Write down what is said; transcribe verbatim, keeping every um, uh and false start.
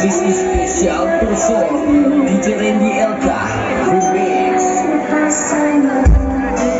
This is special performed D J Randy Elka Remix.